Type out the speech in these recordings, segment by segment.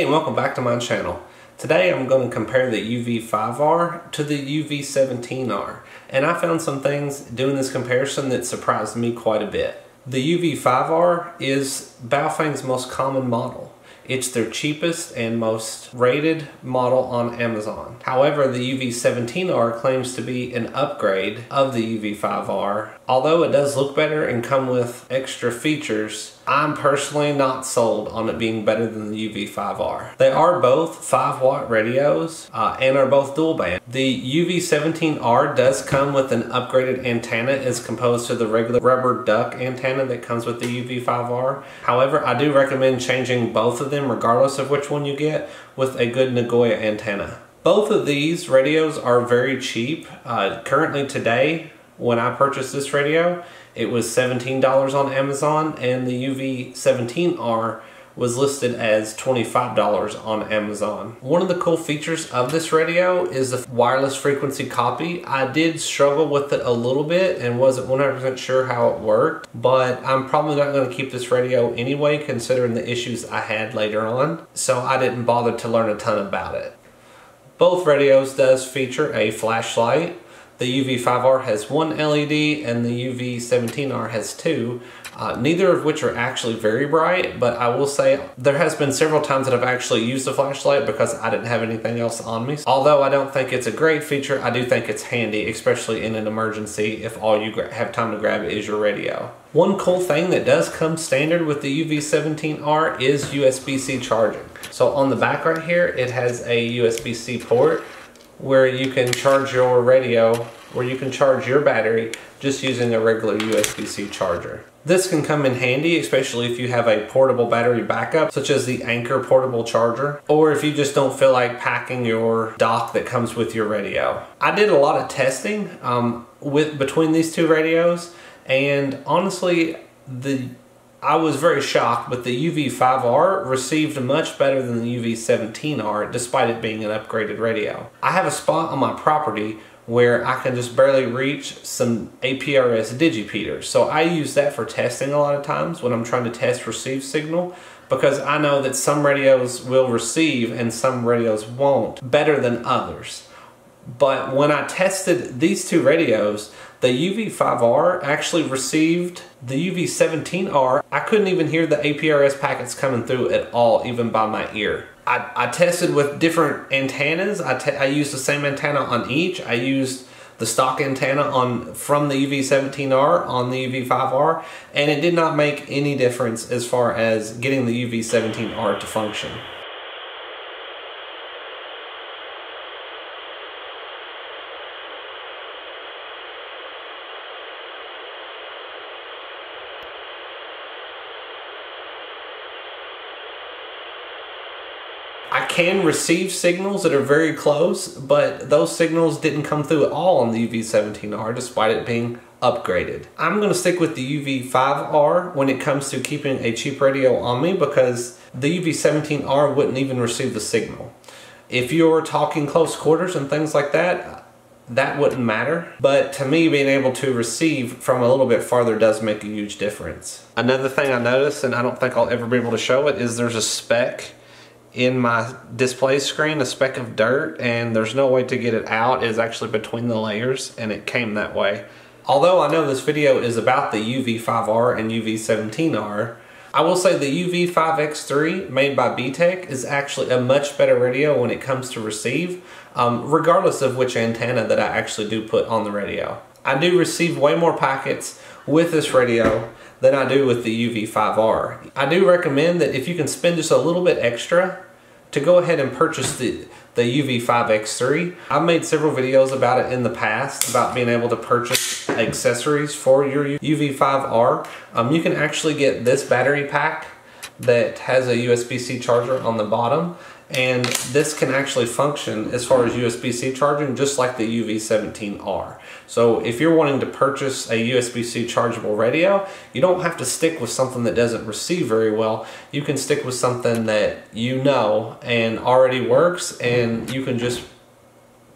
Hey, and welcome back to my channel. Today I'm going to compare the UV-5R to the UV-17R, and I found some things doing this comparison that surprised me quite a bit. The UV-5R is Baofeng's most common model. It's their cheapest and most rated model on Amazon. However, the UV-17R claims to be an upgrade of the UV-5R. Although it does look better and come with extra features, I'm personally not sold on it being better than the UV-5R. They are both 5-watt radios and are both dual band. The UV-17R does come with an upgraded antenna as composed to the regular rubber duck antenna that comes with the UV-5R. However, I do recommend changing both of them regardless of which one you get with a good Nagoya antenna. Both of these radios are very cheap. Currently today, when I purchased this radio, it was $17 on Amazon, and the UV-17R was listed as $25 on Amazon. One of the cool features of this radio is the wireless frequency copy. I did struggle with it a little bit and wasn't 100% sure how it worked, but I'm probably not going to keep this radio anyway considering the issues I had later on, so I didn't bother to learn a ton about it. Both radios does feature a flashlight. The UV-5R has one LED and the UV-17R has two, neither of which are actually very bright, but I will say there has been several times that I've actually used the flashlight because I didn't have anything else on me. Although I don't think it's a great feature, I do think it's handy, especially in an emergency if all you have time to grab is your radio. One cool thing that does come standard with the UV-17R is USB-C charging. So on the back right here, it has a USB-C port where you can charge your radio, where you can charge your battery just using a regular USB-C charger. This can come in handy, especially if you have a portable battery backup, such as the Anker portable charger, or if you just don't feel like packing your dock that comes with your radio. I did a lot of testing between these two radios, and honestly, I was very shocked, but the UV-5R received much better than the UV-17R despite it being an upgraded radio. I have a spot on my property where I can just barely reach some APRS digipeters, so I use that for testing a lot of times when I'm trying to test receive signal, because I know that some radios will receive and some radios won't better than others. But when I tested these two radios, the UV-5R actually received the UV-17R. I couldn't even hear the APRS packets coming through at all, even by my ear. I tested with different antennas. I used the same antenna on each. I used the stock antenna from the UV-17R on the UV-5R, and it did not make any difference as far as getting the UV-17R to function. I can receive signals that are very close, but those signals didn't come through at all on the UV-17R despite it being upgraded. I'm going to stick with the UV-5R when it comes to keeping a cheap radio on me because the UV-17R wouldn't even receive the signal. If you're talking close quarters and things like that, that wouldn't matter, but to me being able to receive from a little bit farther does make a huge difference. Another thing I noticed, and I don't think I'll ever be able to show it, is there's a speck in my display screen, a speck of dirt, and there's no way to get it out. It's actually between the layers, and it came that way. Although I know this video is about the UV-5R and UV-17R, I will say the UV-5X3 made by BTECH is actually a much better radio when it comes to receive, regardless of which antenna that I actually do put on the radio. I do receive way more packets with this radio than I do with the UV-5R. I do recommend that if you can spend just a little bit extra to go ahead and purchase the UV-5X3. I've made several videos about it in the past about being able to purchase accessories for your UV-5R. You can actually get this battery pack that has a USB-C charger on the bottom, and this can actually function as far as USB-C charging just like the UV-17R. So if you're wanting to purchase a USB-C chargeable radio, you don't have to stick with something that doesn't receive very well. You can stick with something that you know and already works, and you can just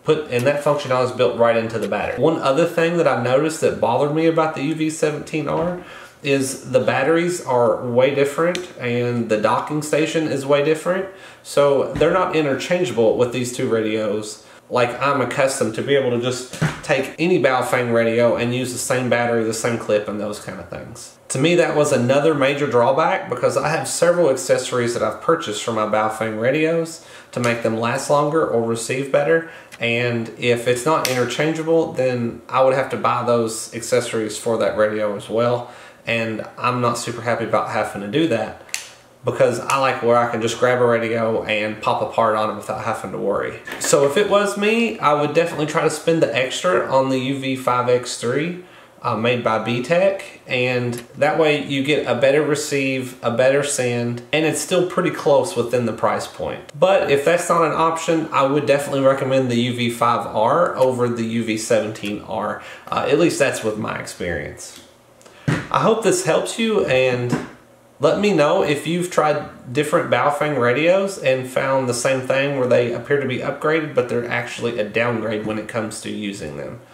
and that functionality is built right into the battery. One other thing that I noticed that bothered me about the UV-17R is the batteries are way different and the docking station is way different. So they're not interchangeable with these two radios like I'm accustomed to be able to just take any Baofeng radio and use the same battery, the same clip, and those kind of things. To me, that was another major drawback because I have several accessories that I've purchased for my Baofeng radios to make them last longer or receive better. And if it's not interchangeable, then I would have to buy those accessories for that radio as well. And I'm not super happy about having to do that because I like where I can just grab a radio and pop a part on it without having to worry. So if it was me, I would definitely try to spend the extra on the UV-5X3 made by BTECH, and that way you get a better receive, a better send, and it's still pretty close within the price point. But if that's not an option, I would definitely recommend the UV-5R over the UV-17R. At least that's with my experience. I hope this helps you, and let me know if you've tried different Baofeng radios and found the same thing where they appear to be upgraded, but they're actually a downgrade when it comes to using them.